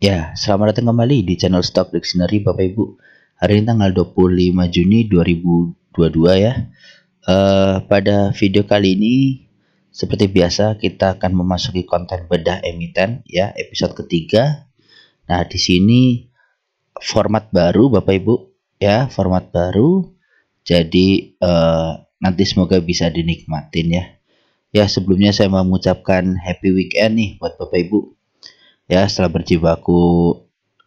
Ya, selamat datang kembali di channel Stock Dictionary Bapak Ibu. Hari ini tanggal 25 Juni 2022 ya. Pada video kali ini seperti biasa kita akan memasuki konten bedah emiten ya, episode ketiga. Nah, di sini format baru Bapak Ibu ya, format baru. Jadi nanti semoga bisa dinikmatin ya. Ya, sebelumnya saya mau mengucapkan happy weekend nih buat Bapak Ibu. Ya, setelah berjibaku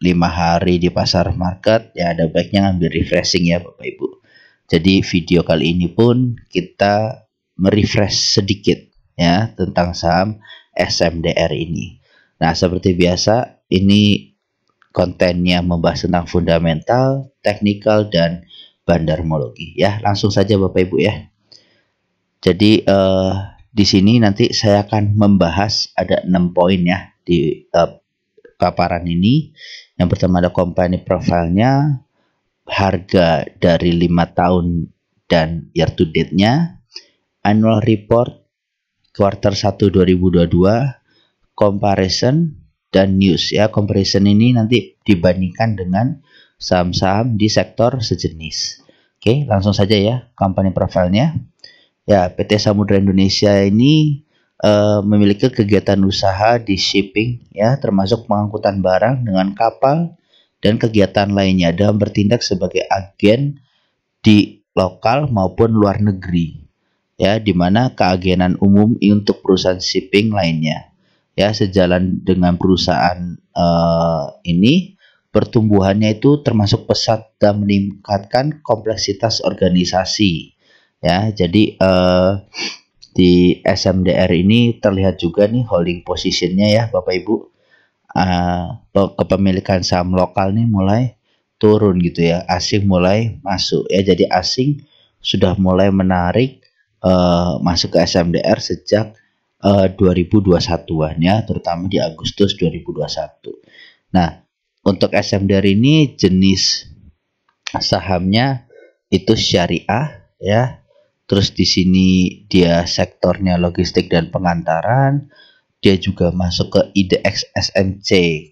5 hari di pasar market, ya ada baiknya ngambil refreshing ya Bapak Ibu. Jadi video kali ini pun kita merefresh sedikit ya tentang saham SMDR ini. Nah, seperti biasa ini kontennya membahas tentang fundamental, teknikal, dan bandarmologi ya. Langsung saja Bapak Ibu ya. Jadi di sini nanti saya akan membahas ada 6 poin ya di paparan ini. Yang pertama ada company profile-nya, harga dari 5 tahun dan year to date-nya, annual report quarter 1 2022, comparison dan news ya. Comparison ini nanti dibandingkan dengan saham-saham di sektor sejenis. Oke, langsung saja ya company profile-nya. Ya, PT Samudera Indonesia ini memiliki kegiatan usaha di shipping ya, termasuk pengangkutan barang dengan kapal dan kegiatan lainnya, dan bertindak sebagai agen di lokal maupun luar negeri ya, dimana keagenan umum untuk perusahaan shipping lainnya ya. Sejalan dengan perusahaan ini, pertumbuhannya itu termasuk pesat dan meningkatkan kompleksitas organisasi ya. Jadi di SMDR ini terlihat juga nih holding positionnya ya Bapak Ibu. Kepemilikan saham lokal nih mulai turun gitu ya, asing mulai masuk ya. Jadi asing sudah mulai menarik masuk ke SMDR sejak 2021-an ya, terutama di Agustus 2021. Nah, untuk SMDR ini jenis sahamnya itu syariah ya. Terus di sini dia sektornya logistik dan pengantaran. Dia juga masuk ke IDX SMC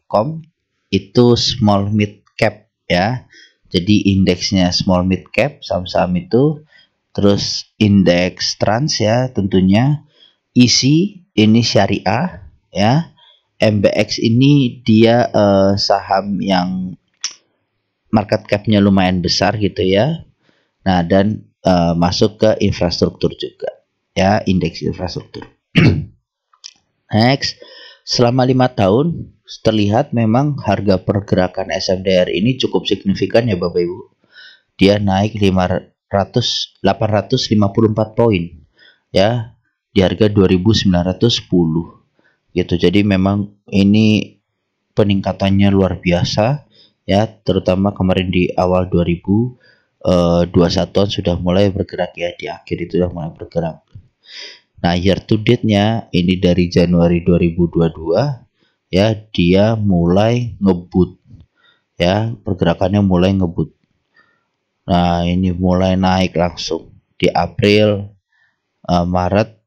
Com, itu small mid cap ya. Jadi indeksnya small mid cap saham-saham itu. Terus indeks trans ya tentunya. ISI ini syariah ya. MBX ini dia saham yang market capnya lumayan besar gitu ya. Nah, dan masuk ke infrastruktur juga ya, indeks infrastruktur. Next, selama 5 tahun terlihat memang harga pergerakan SMDR ini cukup signifikan ya Bapak Ibu. Dia naik 854 poin ya, di harga 2.910 gitu. Jadi memang ini peningkatannya luar biasa ya, terutama kemarin di awal 2021 sudah mulai bergerak ya, di akhir itu sudah mulai bergerak. Nah, year to date nya ini dari Januari 2022 ya, dia mulai ngebut ya, pergerakannya mulai ngebut. Nah, ini mulai naik langsung di April, Maret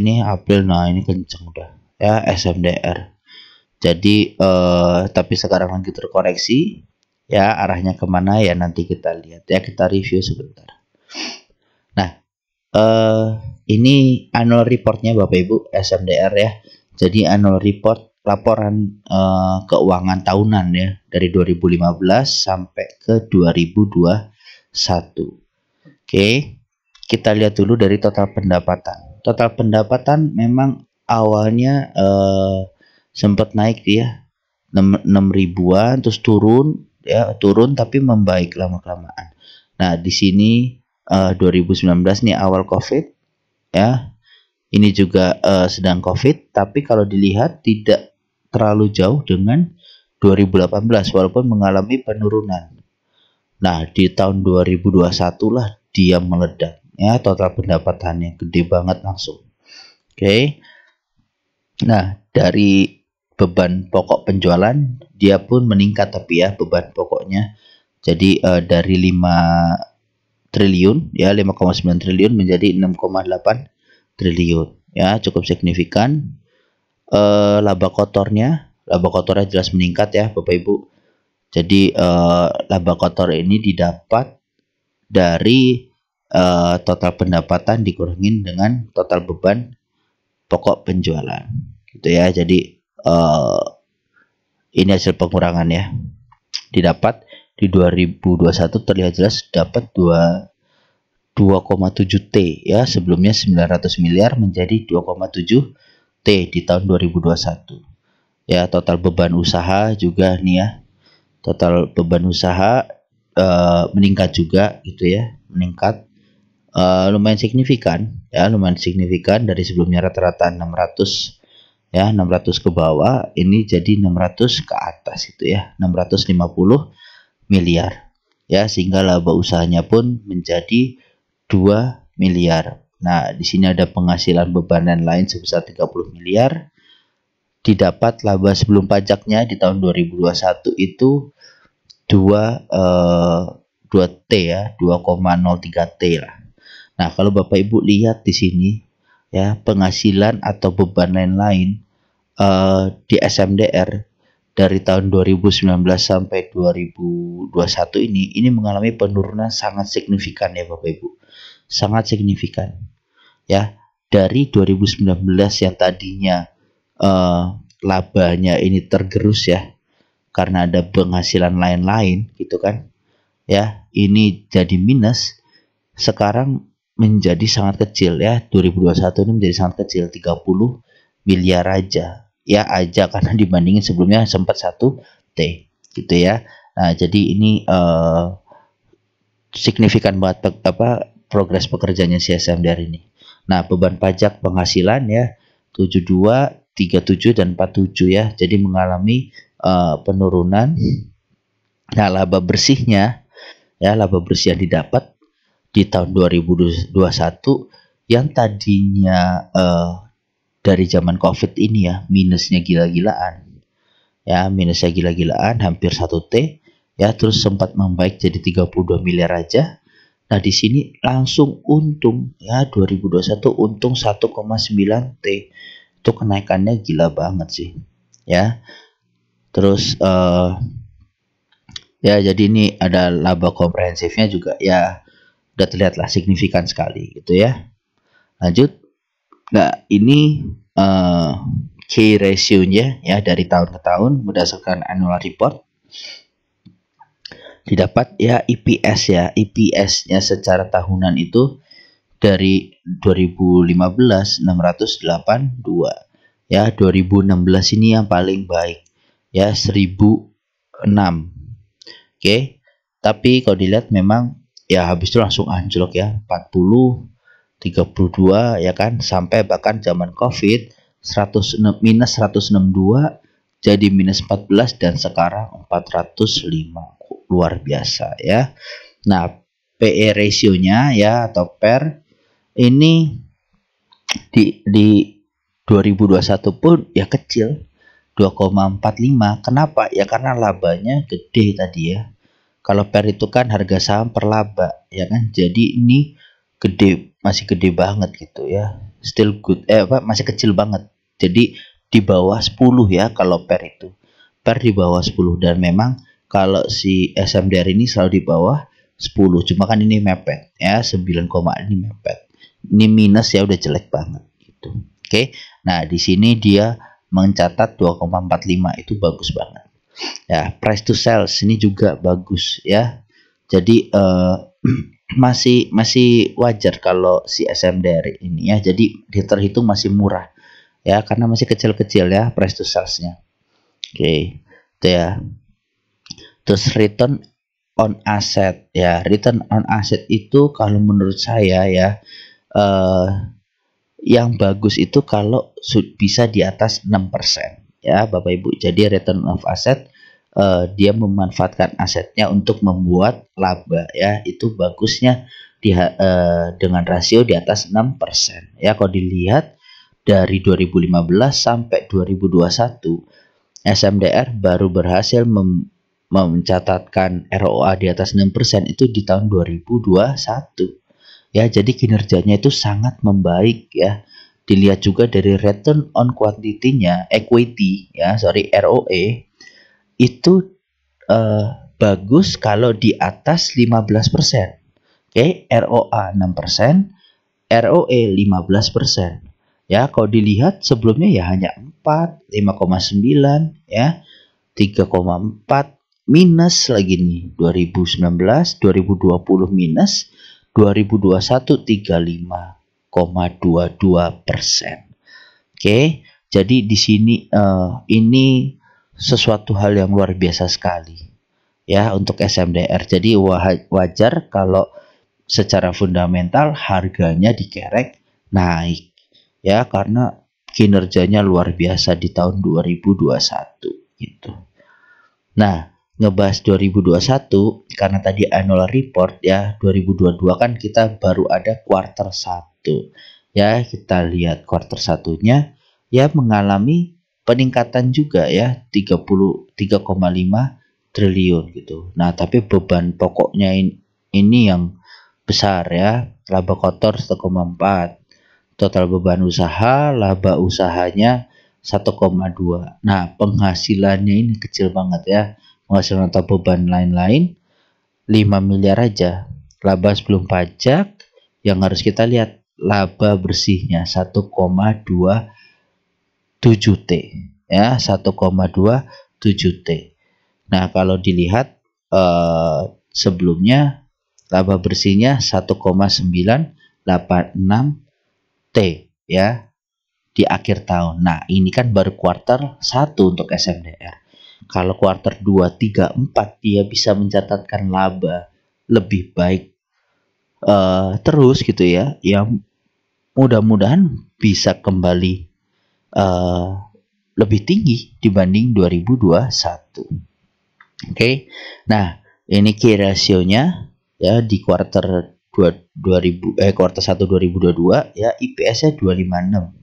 ini April. Nah, ini kenceng udah ya SMDR. Jadi tapi sekarang lagi terkoreksi ya, arahnya kemana ya nanti kita lihat ya, kita review sebentar. Nah, ini annual reportnya Bapak Ibu SMDR ya. Jadi annual report, laporan keuangan tahunan ya, dari 2015 sampai ke 2021. Oke, kita lihat dulu dari total pendapatan. Total pendapatan memang awalnya sempat naik ya, 6 ribuan, terus turun ya, turun tapi membaik lama-kelamaan. Nah, di sini 2019 nih awal Covid ya. Ini juga sedang Covid, tapi kalau dilihat tidak terlalu jauh dengan 2018 walaupun mengalami penurunan. Nah, di tahun 2021 lah dia meledak ya, total pendapatannya gede banget langsung. Oke. Nah, dari beban pokok penjualan dia pun meningkat tapi ya, beban pokoknya. Jadi dari 5 triliun ya, 5,9 triliun menjadi 6,8 triliun ya, cukup signifikan. Laba kotornya laba kotornya jelas meningkat ya Bapak Ibu. Jadi laba kotor ini didapat dari total pendapatan dikurangin dengan total beban pokok penjualan gitu ya. Jadi ini hasil pengurangan ya, didapat di 2021 terlihat jelas dapat 2,7 T ya, sebelumnya 900 miliar menjadi 2,7 T di tahun 2021 ya. Total beban usaha juga nih ya, total beban usaha meningkat juga gitu ya, meningkat lumayan signifikan ya, lumayan signifikan dari sebelumnya rata-rata 600 ya, 600 ke bawah ini jadi 600 ke atas itu ya, 650 miliar ya, sehingga laba usahanya pun menjadi 2 miliar. Nah, di sini ada penghasilan beban dan lain sebesar 30 miliar. Didapat laba sebelum pajaknya di tahun 2021 itu 2 T ya, 2,03 T lah. Nah, kalau Bapak Ibu lihat di sini ya, penghasilan atau beban lain-lain di SMDR dari tahun 2019 sampai 2021 ini mengalami penurunan sangat signifikan ya Bapak Ibu. Sangat signifikan ya, dari 2019 yang tadinya labanya ini tergerus ya karena ada penghasilan lain-lain gitu kan ya, ini jadi minus, sekarang menjadi sangat kecil ya. 2021 ini menjadi sangat kecil, 30 miliar aja ya, karena dibandingin sebelumnya sempat 1 T gitu ya. Nah, jadi ini signifikan banget apa progres pekerjaannya si SMDR ini. Nah, beban pajak penghasilan ya 72, 37 dan 47 ya. Jadi mengalami penurunan. Nah, laba bersihnya ya, laba bersih yang didapat di tahun 2021 yang tadinya dari zaman COVID ini ya, minusnya gila-gilaan ya, minusnya gila-gilaan hampir 1 T ya, terus sempat membaik jadi 32 miliar aja. Nah, di sini langsung untung ya, 2021 untung 1,9 T. Itu kenaikannya gila banget sih ya. Terus ya, jadi ini ada laba komprehensifnya juga ya, udah terlihatlah signifikan sekali gitu ya. Lanjut. Nah, ini key ratio-nya ya, dari tahun ke tahun berdasarkan annual report didapat ya EPS ya, EPS-nya secara tahunan itu dari 2015 682 ya, 2016 ini yang paling baik ya 1006. Oke, tapi kalau dilihat memang ya habis itu langsung anjlok ya, 40 32 ya kan, sampai bahkan zaman COVID 106, minus 162 jadi minus 14 dan sekarang 405, luar biasa ya. Nah, PE ratio-nya ya atau PER ini di 2021 pun ya kecil 2,45. Kenapa? Ya karena labanya gede tadi ya. Kalau PER itu kan harga saham per laba ya kan. Jadi ini gede, masih gede banget gitu ya, still good masih kecil banget. Jadi di bawah 10 ya kalau per itu, per di bawah 10, dan memang kalau si SMDR ini selalu di bawah 10, cuma kan ini mepet ya, 9, ini mepet, ini minus ya, udah jelek banget gitu. Oke, nah di sini dia mencatat 2,45, itu bagus banget ya. Price to sales ini juga bagus ya, jadi masih wajar kalau si SMDR ini ya, jadi terhitung masih murah ya karena masih kecil-kecil ya price to sales-nya. Oke, itu ya. Terus return on asset ya, return on asset itu kalau menurut saya ya yang bagus itu kalau bisa di atas 6% ya Bapak Ibu. Jadi return of asset dia memanfaatkan asetnya untuk membuat laba ya, itu bagusnya dengan rasio di atas 6% ya. Kalau dilihat dari 2015 sampai 2021 SMDR baru berhasil mencatatkan ROA di atas 6% itu di tahun 2021 ya. Jadi kinerjanya itu sangat membaik ya, dilihat juga dari return on quantity-nya, equity ya, sorry, ROE itu bagus kalau di atas 15%. Oke, ROA 6%, ROE 15%. Ya, kalau dilihat sebelumnya ya hanya 4, 5,9 ya, 3,4 minus lagi nih 2019, 2020 minus 2021 35,22%. Oke, jadi di sini ini sesuatu hal yang luar biasa sekali ya untuk SMDR. Jadi wajar kalau secara fundamental harganya dikerek naik ya, karena kinerjanya luar biasa di tahun 2021 gitu. Nah, ngebahas 2021 karena tadi annual report ya, 2022 kan kita baru ada quarter 1 ya, kita lihat quarter satunya ya mengalami peningkatan juga ya 33,5 triliun gitu. Nah, tapi beban pokoknya ini yang besar ya, laba kotor 1,4, total beban usaha, laba usahanya 1,2. Nah, penghasilannya ini kecil banget ya. Penghasilan atau beban lain-lain 5 miliar aja. Laba sebelum pajak yang harus kita lihat laba bersihnya 1,27 T ya, 1,27 T. Nah, kalau dilihat sebelumnya laba bersihnya 1,986 T ya di akhir tahun. Nah, ini kan baru kuartal 1 untuk SMDR. Kalau kuartal 2, 3, 4 dia bisa mencatatkan laba lebih baik terus gitu ya. Yang mudah-mudahan bisa kembali lebih tinggi dibanding 2021. Oke. Nah, ini key ratio-nya ya di kuartal 1 2022 ya, IPS-nya 256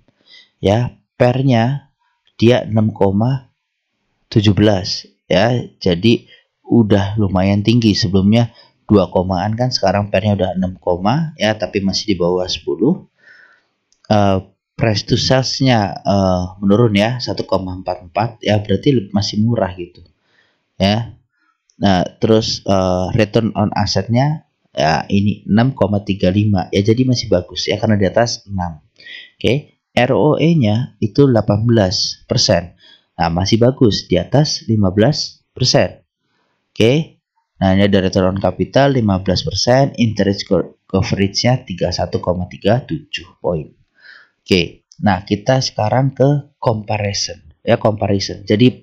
ya, pernya dia 6,17 ya, jadi udah lumayan tinggi. Sebelumnya 2 komaan kan, sekarang pernya udah 6 ya, tapi masih di bawah 10. Price to sales-nya menurun ya 1,44 ya, berarti masih murah gitu ya. Nah, terus return on asetnya ya, ini 6,35 ya, jadi masih bagus ya karena di atas 6. Oke, ROE nya itu 18%. Nah, masih bagus di atas 15%. Oke, nah ini ada return on capital 15%, interest coverage nya 31,37 poin. Oke, nah kita sekarang ke comparison ya, comparison. Jadi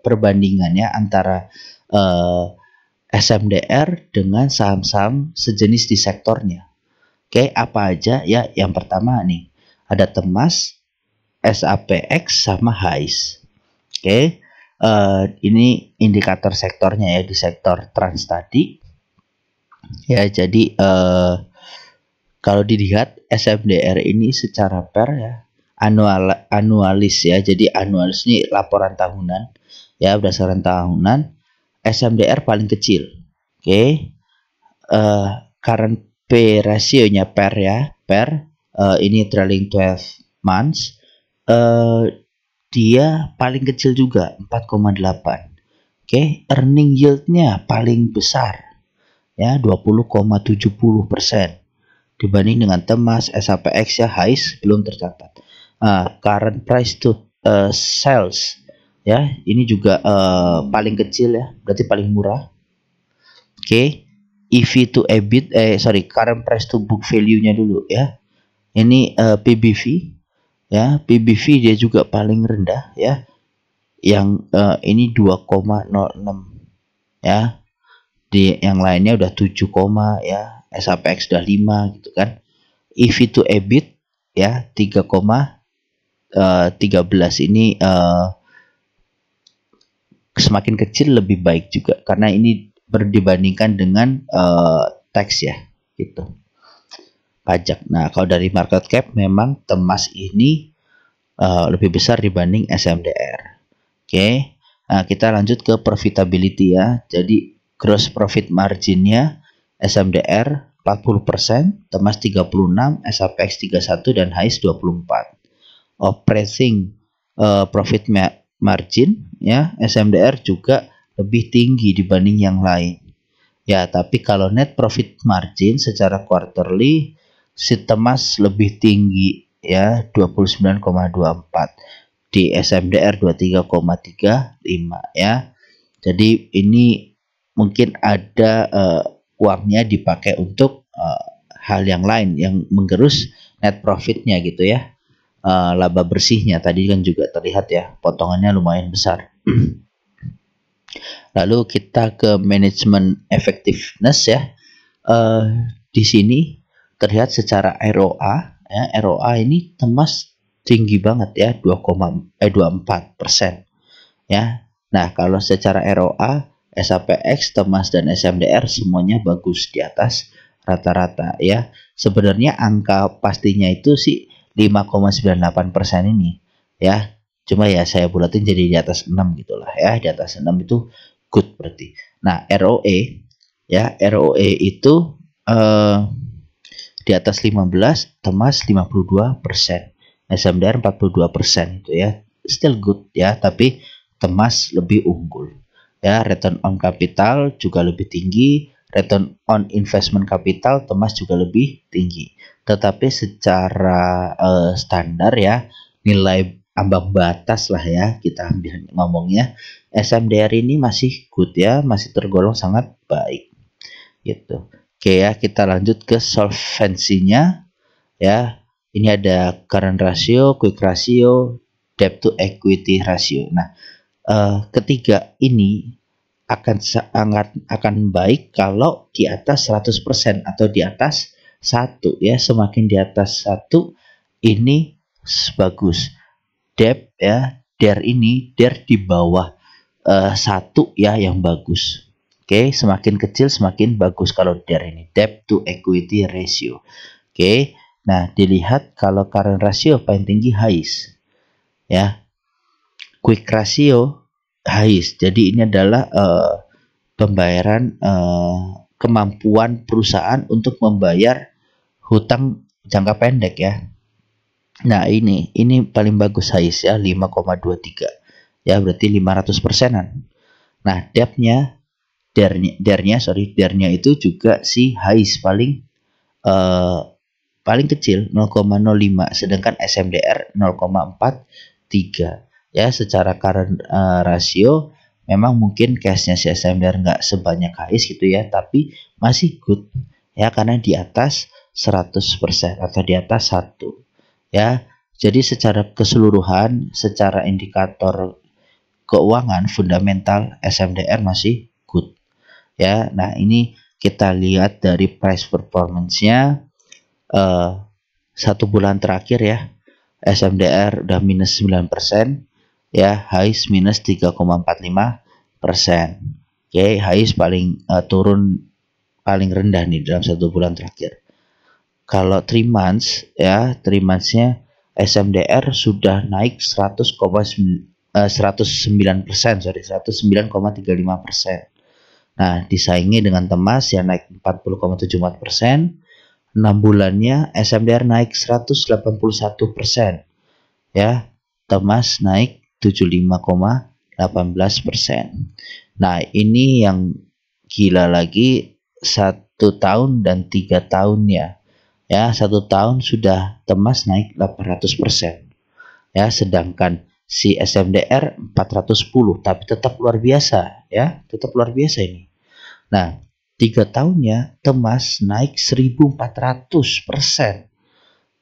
perbandingannya antara SMDR dengan saham-saham sejenis di sektornya. Oke, apa aja ya? Yang pertama nih, ada TEMAS, SAPX, sama HIGHS. Oke, ini indikator sektornya ya, di sektor trans tadi. Ya, jadi kalau dilihat SMDR ini secara per ya, anualis ya. Jadi anualis ini laporan tahunan ya, berdasarkan tahunan. SMDR paling kecil. Oke, current P ratio-nya per ya, per ini trailing 12 months. Dia paling kecil juga 4,8. Oke, earning yield-nya paling besar ya 20,70% dibanding dengan TEMAS, SAPX ya, HIGHS belum tercatat. Current price to sales ya, ini juga paling kecil ya, berarti paling murah. Oke, EV to EBIT, sorry, current price to book value-nya dulu ya. Ini PBV ya, PBV dia juga paling rendah ya, yang ini 2,06 ya. Di yang lainnya udah 7, ya, SAPX udah 5 gitu kan. EV to EBIT ya 3,13 ini semakin kecil lebih baik juga karena ini dibandingkan dengan tax ya gitu, pajak. Nah, kalau dari market cap memang TEMAS ini lebih besar dibanding SMDR. Oke, nah, kita lanjut ke profitability ya. Jadi gross profit marginnya SMDR 40%, TEMAS 36%, SAPX 31% dan HIGHS 24%. Operating profit margin ya SMDR juga lebih tinggi dibanding yang lain. Ya, tapi kalau net profit margin secara quarterly si TEMAS lebih tinggi ya 29,24, di SMDR 23,35 ya. Jadi ini mungkin ada uangnya dipakai untuk hal yang lain yang menggerus net profitnya gitu ya. Laba bersihnya tadi kan juga terlihat ya, potongannya lumayan besar. Lalu kita ke manajemen effectiveness ya. Di sini terlihat secara ROA ya, ROA ini TEMAS tinggi banget ya 24% ya. Nah, kalau secara ROA SAPX, TEMAS dan SMDR semuanya bagus di atas rata-rata ya. Sebenarnya angka pastinya itu sih 5,98% ini ya. Cuma ya saya bulatin jadi di atas 6 gitulah ya. Di atas 6 itu good berarti. Nah, ROE ya, ROE itu di atas 15, TEMAS 52%, SMDR 42% itu ya. Still good ya, tapi TEMAS lebih unggul ya. Return on capital juga lebih tinggi, return on investment capital TEMAS juga lebih tinggi. Tetapi secara standar ya, nilai ambang batas lah ya kita ambil ngomongnya, SMDR ini masih good ya, masih tergolong sangat baik gitu. Oke ya, kita lanjut ke solvensinya ya. Ini ada current ratio, quick ratio, debt to equity ratio. Nah, ketiga ini akan sangat baik kalau di atas 100% atau di atas 1 ya. Semakin di atas 1 ini bagus. Debt ya, DER ini DER di bawah 1 ya yang bagus. Oke, semakin kecil semakin bagus kalau DER ini, debt to equity ratio. Oke. Nah, dilihat kalau current ratio paling tinggi HIGHS ya. Quick ratio HIGHS. Jadi ini adalah pembayaran kemampuan perusahaan untuk membayar hutang jangka pendek ya. Nah, ini paling bagus HIGHS ya, 5,23 ya, berarti 500%-an. Nah, DER-nya itu juga si HIGHS paling kecil 0,05, sedangkan SMDR 0,43 ya. Secara current ratio memang mungkin cashnya si SMDR nggak sebanyak HIGHS gitu ya, tapi masih good ya karena di atas 100% atau di atas 1 ya. Jadi secara keseluruhan, secara indikator keuangan fundamental SMDR masih good ya. Nah, ini kita lihat dari price performance-nya 1 bulan terakhir ya. SMDR udah minus 9% ya, HIGHS minus 3,45%. Oke, HIGHS paling turun paling rendah nih dalam 1 bulan terakhir. Kalau 3 months ya, 3 months-nya SMDR sudah naik 109,35%. Nah, disaingi dengan TEMAS yang naik 40,74%. 6 bulannya SMDR naik 181% ya, TEMAS naik 75,18%. Nah, ini yang gila lagi 1 tahun dan 3 tahun ya. Ya, 1 tahun sudah TEMAS naik 800% ya, sedangkan si SMDR 410, tapi tetap luar biasa ya, tetap luar biasa ini. Nah, 3 tahunnya TEMAS naik 1.400%,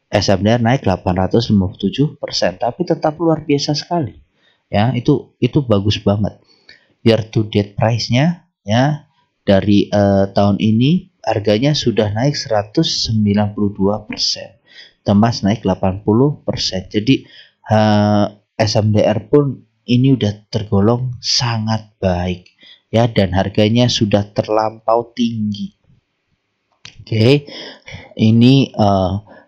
SMDR naik 857%, tapi tetap luar biasa sekali ya. Itu bagus banget. Year to date price-nya ya dari tahun ini harganya sudah naik 192%, TEMAS naik 80%. Jadi SMDR pun ini udah tergolong sangat baik ya, dan harganya sudah terlampau tinggi. Oke, ini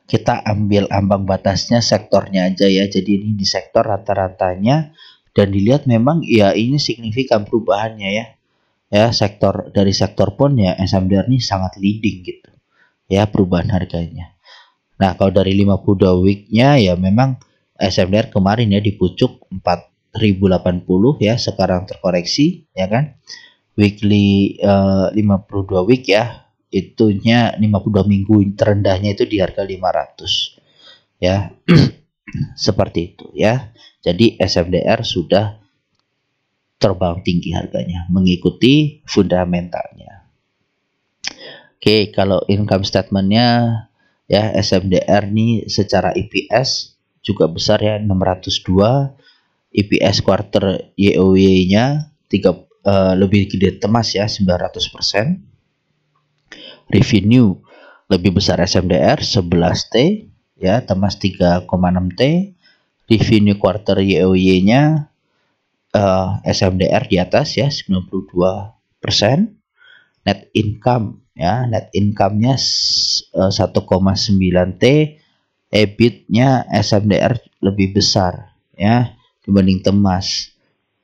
kita ambil ambang batasnya sektornya aja ya. Jadi ini di sektor rata-ratanya, dan dilihat memang ya ini signifikan perubahannya ya. Ya, sektor dari sektor pun ya SMDR ini sangat leading gitu ya perubahan harganya. Nah kalau dari 52 week-nya ya memang SMDR kemarin ya di pucuk 4080 ya, sekarang terkoreksi ya kan. Weekly 52 week ya, itunya 52 minggu terendahnya itu di harga 500 ya. Seperti itu ya. Jadi SMDR sudah terbang tinggi harganya mengikuti fundamentalnya. Oke, kalau income statementnya ya, SMDR nih secara EPS juga besar ya, 602. EPS quarter YOY-nya lebih gede TEMAS ya, 900%. Revenue lebih besar SMDR 11T ya, TEMAS 3,6T. Revenue quarter YOY-nya SMDR di atas ya, 92%. Net income ya, net income-nya 1,9T. EBIT-nya SMDR lebih besar ya dibanding TEMAS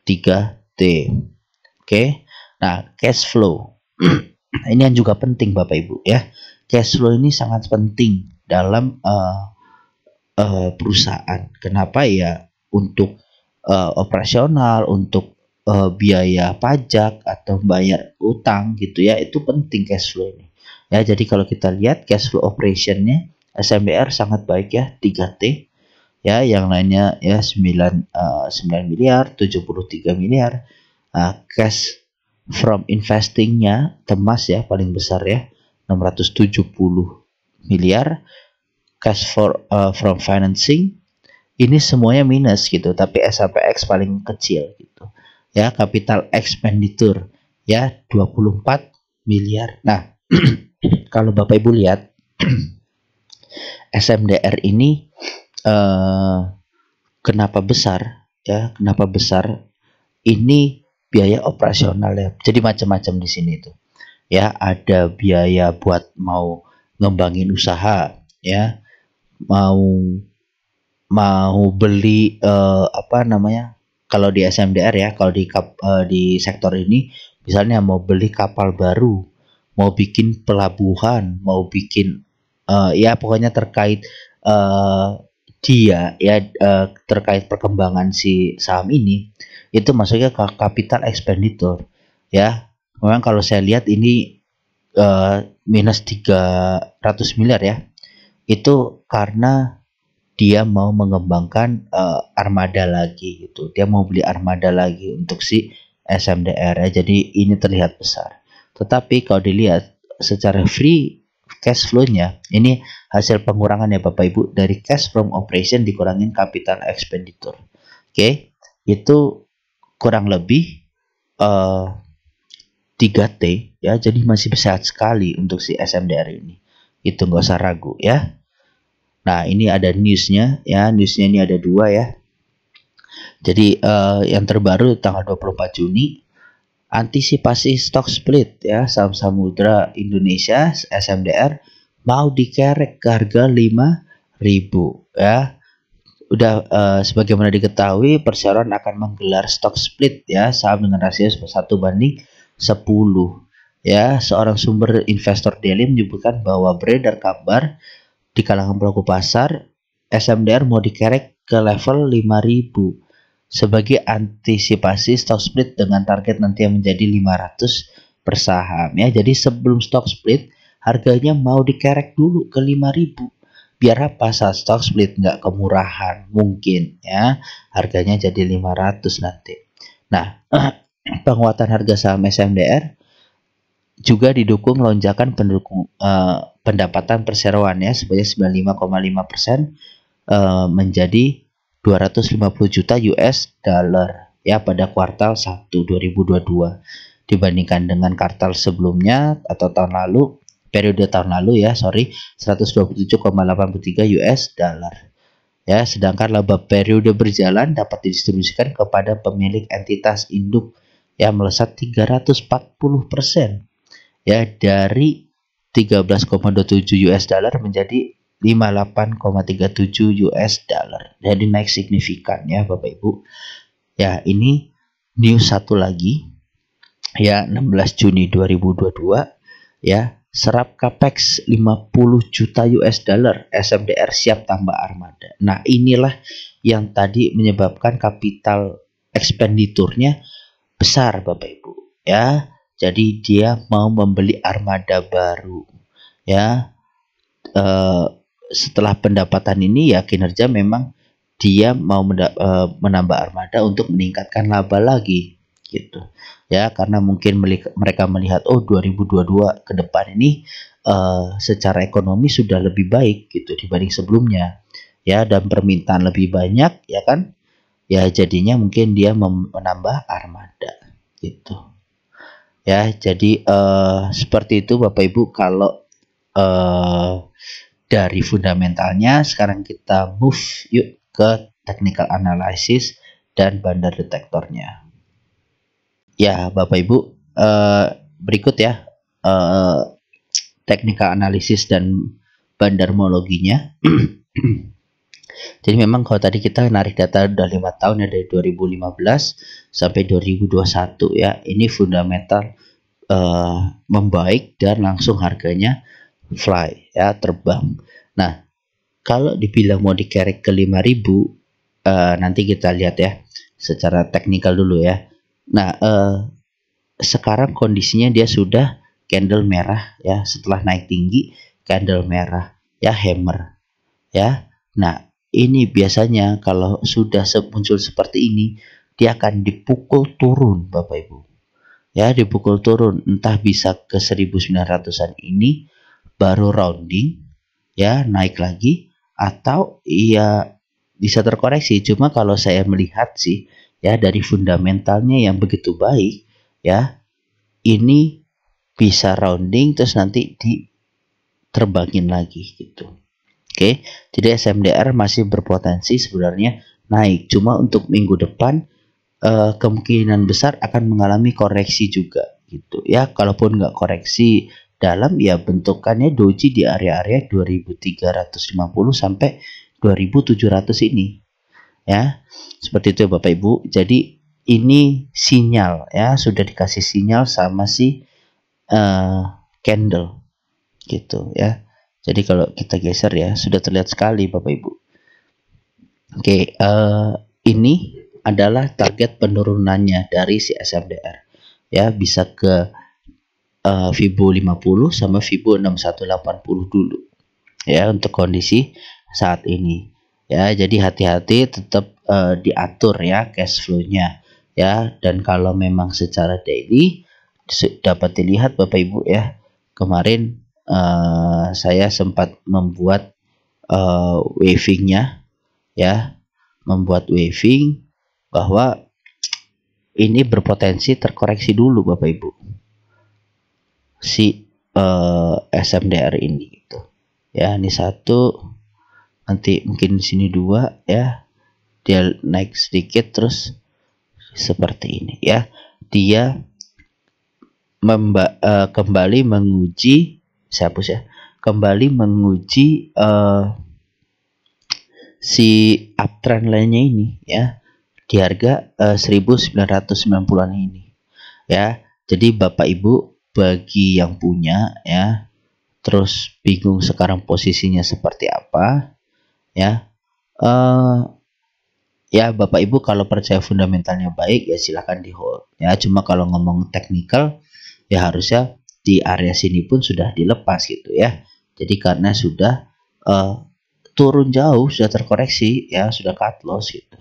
3T. Oke. Nah, cash flow. Ini yang juga penting Bapak Ibu ya. Cash flow ini sangat penting dalam perusahaan. Kenapa ya? Untuk operasional, untuk biaya pajak atau bayar utang gitu ya, itu penting cash flow ini. Ya, jadi kalau kita lihat cash flow operation-nya SMDR sangat baik ya, 3T. Ya, yang lainnya ya 9 miliar, 73 miliar. Cash from investing-nya TEMAS ya paling besar ya, 670 miliar. Cash from financing ini semuanya minus gitu, tapi SAPX paling kecil gitu. Ya, capital expenditure ya 24 miliar. Nah, kalau Bapak Ibu lihat SMDR ini kenapa besar ya? Kenapa besar? Ini biaya operasional ya. Jadi macam-macam di sini itu. Ya, ada biaya buat mau ngembangin usaha ya. Mau beli apa namanya? Kalau di SMDR ya, kalau di sektor ini misalnya mau beli kapal baru, mau bikin pelabuhan, mau bikin ya pokoknya terkait dia ya terkait perkembangan si saham ini, itu masuknya ke capital expenditure ya. Memang kalau saya lihat ini minus 300 miliar ya, itu karena dia mau mengembangkan armada lagi gitu. Dia mau beli armada lagi untuk si SMDR ya. Jadi ini terlihat besar, tetapi kalau dilihat secara free cash flow-nya, ini hasil pengurangan ya Bapak Ibu, dari cash from operation dikurangin capital expenditure. Oke, itu kurang lebih 3T ya, jadi masih besar sekali untuk si SMDR ini. Itu nggak usah ragu ya. Nah, ini ada news-nya ya, news-nya ini ada dua ya. Jadi yang terbaru tanggal 24 Juni. Antisipasi stock split ya, saham Samudera Indonesia SMDR mau dikerek ke harga 5.000 ya. Udah sebagaimana diketahui, perseroan akan menggelar stock split ya, saham dengan rasio 1:10 ya. Seorang sumber investor daily menyebutkan bahwa beredar kabar di kalangan pelaku pasar SMDR mau dikerek ke level 5.000 sebagai antisipasi stock split dengan target nanti yang menjadi 500 per saham ya. Jadi sebelum stock split harganya mau dikerek dulu ke 5.000. Biar apa? Saat stock split nggak kemurahan mungkin ya, harganya jadi 500 nanti. Nah, penguatan harga saham SMDR juga didukung lonjakan pendapatan perseroan ya, sebanyak 95,5% menjadi 250 juta US dollar ya pada kuartal 1 2022 dibandingkan dengan kuartal sebelumnya atau tahun lalu, periode tahun lalu ya, sorry, 127,83 US dollar ya. Sedangkan laba periode berjalan dapat didistribusikan kepada pemilik entitas induk yang melesat 340% ya, dari 13,27 US dollar menjadi 58,37 US dollar. Jadi naik signifikan ya Bapak Ibu. Ya, ini news satu lagi ya, 16 Juni 2022 ya. serap capex 50 juta US dollar, SMDR siap tambah armada. Nah, inilah yang tadi menyebabkan kapital expenditure-nya besar, Bapak Ibu, ya. Jadi dia mau membeli armada baru, ya. Setelah pendapatan ini, ya, kinerja memang dia mau menambah armada untuk meningkatkan laba lagi, gitu. Ya, karena mungkin mereka melihat, oh, 2022 ke depan ini secara ekonomi sudah lebih baik gitu dibanding sebelumnya, ya, dan permintaan lebih banyak, ya kan, ya, jadinya mungkin dia menambah armada gitu, ya. Jadi seperti itu Bapak Ibu kalau dari fundamentalnya. Sekarang kita move yuk ke technical analysis dan bandar detektornya. Ya, Bapak Ibu, berikut ya teknika analisis dan bandarmologinya. Jadi memang kalau tadi kita narik data udah 5 tahun ya, dari 2015 sampai 2021 ya. Ini fundamental membaik dan langsung harganya fly ya, terbang. Nah, kalau dibilang mau dikerek ke 5.000, nanti kita lihat ya secara teknikal dulu ya. Nah, sekarang kondisinya dia sudah candle merah ya, setelah naik tinggi candle merah ya, hammer ya. Nah, ini biasanya kalau sudah muncul seperti ini dia akan dipukul turun, Bapak Ibu. Ya, dipukul turun, entah bisa ke 1900-an ini baru rounding ya, naik lagi, atau iya bisa terkoreksi. Cuma kalau saya melihat sih ya, dari fundamentalnya yang begitu baik ya, ini bisa rounding terus nanti diterbangin lagi gitu. Oke, jadi SMDR masih berpotensi sebenarnya naik, cuma untuk minggu depan kemungkinan besar akan mengalami koreksi juga gitu ya. Kalaupun nggak koreksi dalam, ya bentukannya doji di area-area 2350 sampai 2700 ini. Ya, seperti itu ya Bapak Ibu. Jadi ini sinyal ya, sudah dikasih sinyal sama si candle gitu ya. Jadi kalau kita geser ya, sudah terlihat sekali Bapak Ibu. Oke, ini adalah target penurunannya dari si SMDR ya, bisa ke Fibo 50 sama Fibo 6180 dulu ya, untuk kondisi saat ini. Ya, jadi hati-hati, tetap diatur ya cash flow-nya ya. Dan kalau memang secara daily dapat dilihat Bapak Ibu ya, kemarin saya sempat membuat waving-nya ya, membuat waving bahwa ini berpotensi terkoreksi dulu Bapak Ibu, si SMDR ini gitu ya. Ini satu, nanti mungkin di sini dua ya, dia naik sedikit terus seperti ini ya. Dia kembali menguji, saya hapus ya, kembali menguji si uptrend lainnya ini ya, di harga 1990-an ini ya. Jadi Bapak Ibu bagi yang punya ya, terus bingung sekarang posisinya seperti apa ya, ya Bapak Ibu kalau percaya fundamentalnya baik ya silahkan di hold ya. Cuma kalau ngomong teknikal ya, harusnya di area sini pun sudah dilepas gitu ya. Jadi karena sudah turun jauh, sudah terkoreksi ya, sudah cut loss gitu.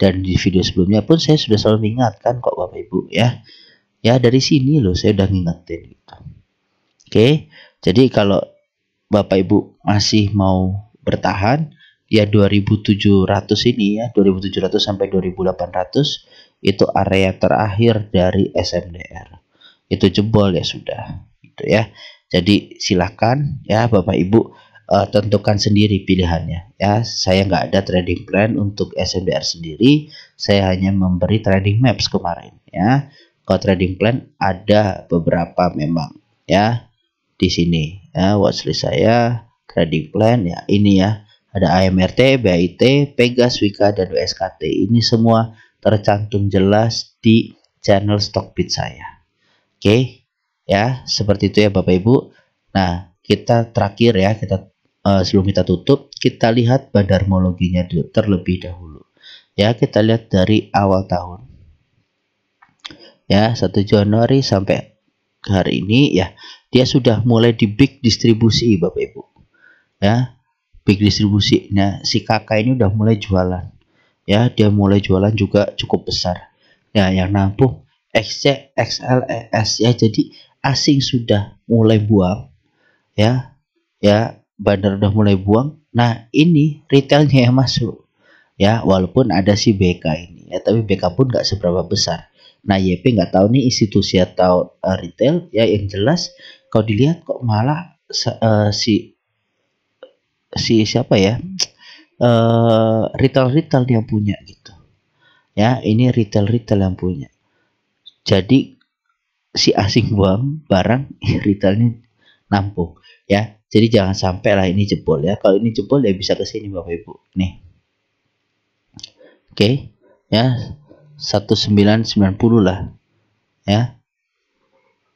Dan di video sebelumnya pun saya sudah selalu mengingatkan kok Bapak Ibu ya, ya dari sini loh saya udah ngingetin gitu. Oke, jadi kalau Bapak Ibu masih mau bertahan ya, 2700 ini ya, 2700 sampai 2800 itu area terakhir dari SMDR. Itu jebol ya sudah gitu ya. Jadi silahkan ya Bapak Ibu tentukan sendiri pilihannya ya. Saya nggak ada trading plan untuk SMDR sendiri, saya hanya memberi trading maps kemarin ya. Kalau trading plan ada beberapa memang ya di sini ya, watchlist saya trading plan ya ini ya. Ada AMRT, BIT, PEGAS, WIKA, dan WSKT. Ini semua tercantum jelas di channel stockbit saya. Oke, ya seperti itu ya Bapak Ibu. Nah, kita terakhir ya, kita sebelum kita tutup, kita lihat bandarmologinya dulu terlebih dahulu. Ya, kita lihat dari awal tahun. Ya, 1 Januari sampai hari ini ya, dia sudah mulai di big distribusi, Bapak Ibu. Ya, big distribusi. Nah, si kakak ini udah mulai jualan. Ya, dia mulai jualan juga cukup besar. Ya, yang nampuh XC, XLES ya. Jadi asing sudah mulai buang. Ya. Ya, bandar udah mulai buang. Nah, ini retailnya yang masuk. Ya, walaupun ada si BK ini ya, tapi BK pun nggak seberapa besar. Nah, YP nggak tahu nih institusi atau retail ya. Yang jelas kalau dilihat kok malah siapa ya? Retail yang punya gitu. Ya, ini retail yang punya. Jadi si asing buang barang, retailnya nampung ya. Jadi jangan sampai lah ini jebol ya. Kalau ini jebol ya bisa ke sini Bapak Ibu. Nih. Oke, ya. 1990 lah. Ya.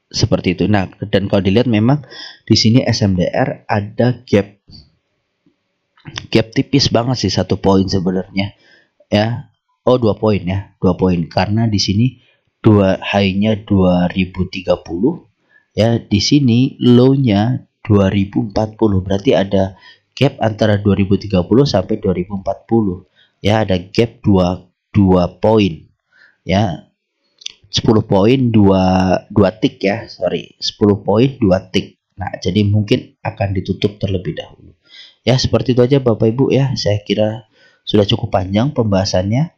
Seperti itu. Nah, dan kalau dilihat memang di sini SMDR ada gap. Gap tipis banget sih, 1 poin sebenarnya. Ya. Oh, 2 poin ya. 2 poin karena di sini high-nya 2030 ya, di sini low-nya 2040, berarti ada gap antara 2030 sampai 2040 ya, ada gap 2 poin ya, 10 poin 2 tick ya, sorry 10 poin 2 tick. Nah, jadi mungkin akan ditutup terlebih dahulu ya. Seperti itu aja Bapak Ibu ya, saya kira sudah cukup panjang pembahasannya.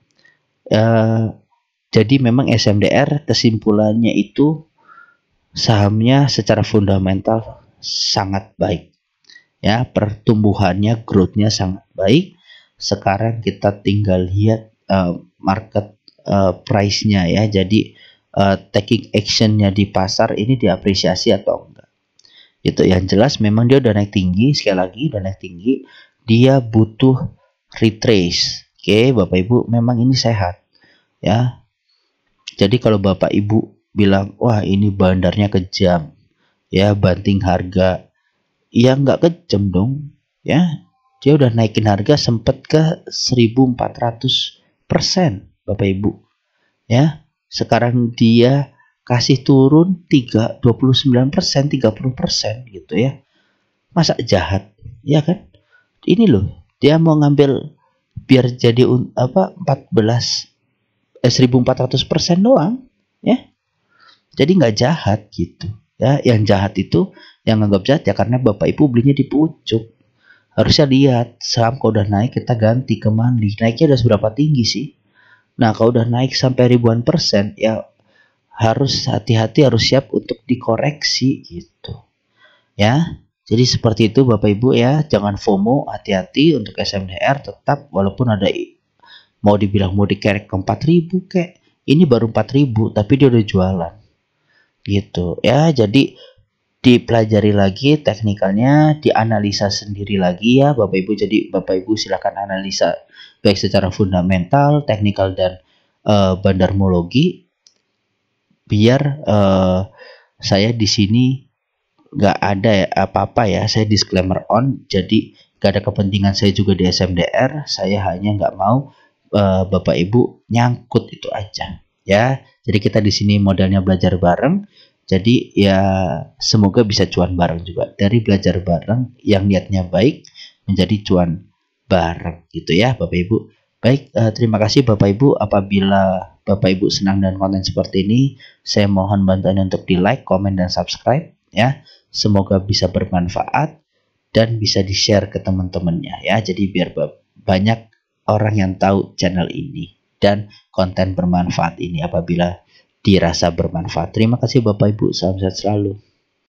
Jadi memang SMDR kesimpulannya itu sahamnya secara fundamental sangat baik ya, pertumbuhannya growth-nya sangat baik. Sekarang kita tinggal lihat market price-nya ya, jadi taking action-nya di pasar ini diapresiasi atau enggak gitu. Yang jelas memang dia udah naik tinggi, sekali lagi udah naik tinggi, dia butuh retrace. Oke, Bapak Ibu, memang ini sehat ya. Jadi kalau Bapak Ibu bilang wah ini bandarnya kejam ya, banting harga ya, nggak kejam dong ya, dia udah naikin harga sempat ke 1400% Bapak Ibu ya. Sekarang dia kasih turun 30% gitu ya, masa jahat ya kan. Ini loh, dia mau ngambil biar jadi apa 1400% doang ya, jadi nggak jahat gitu. Ya, yang jahat itu, yang nganggap jahat ya karena Bapak Ibu belinya di pucuk. Harusnya lihat saham kalau udah naik kita ganti ke mandi. Naiknya udah seberapa tinggi sih? Nah, kalau udah naik sampai ribuan persen ya harus hati-hati, harus siap untuk dikoreksi gitu. Ya. Jadi seperti itu Bapak Ibu ya, jangan FOMO, hati-hati untuk SMDR tetap walaupun ada mau dibilang mau dikerek ke 4000 kek. Ini baru 4000 tapi dia udah jualan. Gitu ya, jadi dipelajari lagi teknikalnya, dianalisa sendiri lagi ya Bapak Ibu. Jadi Bapak Ibu silahkan analisa baik secara fundamental, teknikal dan bandarmologi, biar saya di sini nggak ada ya apa-apa ya, saya disclaimer on, jadi nggak ada kepentingan saya juga di SMDR, saya hanya nggak mau Bapak Ibu nyangkut itu aja ya. Jadi kita di sini modalnya belajar bareng. Jadi ya semoga bisa cuan bareng juga dari belajar bareng yang niatnya baik menjadi cuan bareng gitu ya Bapak Ibu. Baik, terima kasih Bapak Ibu. Apabila Bapak Ibu senang dan konten seperti ini, saya mohon bantuannya untuk di like, komen dan subscribe ya. Semoga bisa bermanfaat dan bisa di share ke teman-temannya ya. Jadi biar banyak orang yang tahu channel ini dan konten bermanfaat ini apabila dirasa bermanfaat. Terima kasih Bapak Ibu, salam sehat selalu.